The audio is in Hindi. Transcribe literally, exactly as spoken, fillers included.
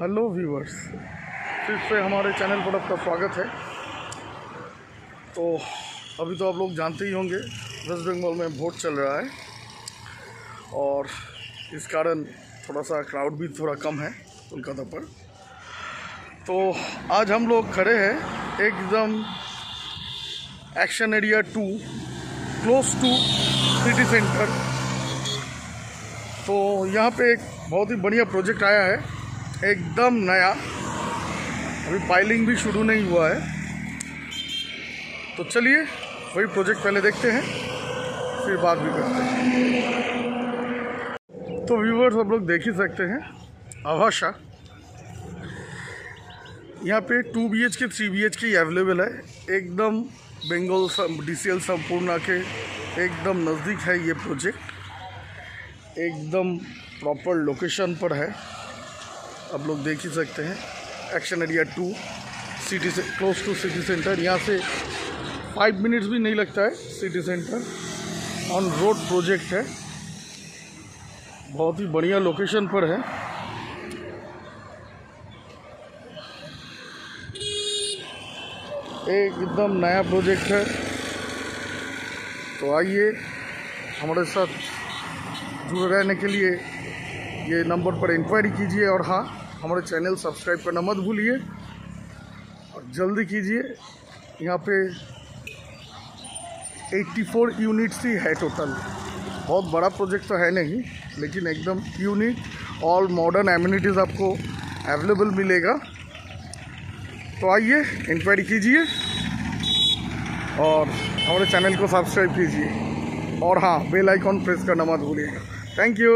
हेलो व्यूवर्स, फिर से हमारे चैनल पर आपका स्वागत है। तो अभी तो आप लोग जानते ही होंगे वेस्ट बंगाल में वोट चल रहा है और इस कारण थोड़ा सा क्राउड भी थोड़ा कम है कोलकाता पर। तो आज हम लोग खड़े हैं एकदम action area two, close to city centre. तो यहाँ पे एक बहुत ही बढ़िया प्रोजेक्ट आया है, एकदम नया, अभी पाइलिंग भी शुरू नहीं हुआ है। तो चलिए वही प्रोजेक्ट पहले देखते हैं, फिर बात भी करते हैं। तो व्यूवर्स, आप लोग देख ही सकते हैं आवाशा, यहाँ पे two B H K three B H K available है, एकदम Bengal D C L Sampoorna के एकदम नज़दीक है ये प्रोजेक्ट, एकदम प्रॉपर लोकेशन पर है। आप लोग देख ही सकते हैं एक्शन एरिया टू सिटी से क्लोज टू सिटी सेंटर। यहाँ से फाइव मिनट्स भी नहीं लगता है city centre, on road project है, बहुत ही बढ़िया लोकेशन पर है। एकदम नया प्रोजेक्ट है। तो आइए हमारे साथ जुड़े रहने के लिए ये नंबर पर इंक्वायरी कीजिए, और हाँ, हमारे चैनल सब्सक्राइब करना मत भूलिए और जल्दी कीजिए। यहाँ पे चौरासी यूनिट्स ही है टोटल, बहुत बड़ा प्रोजेक्ट तो है नहीं, लेकिन एकदम यूनिट और मॉडर्न एमिनिटीज़ आपको अवेलेबल मिलेगा। तो आइए इंक्वायरी कीजिए और हमारे चैनल को सब्सक्राइब कीजिए, और हाँ, बेल आइकॉन प्रेस करना मत भूलिएगा। Thank you.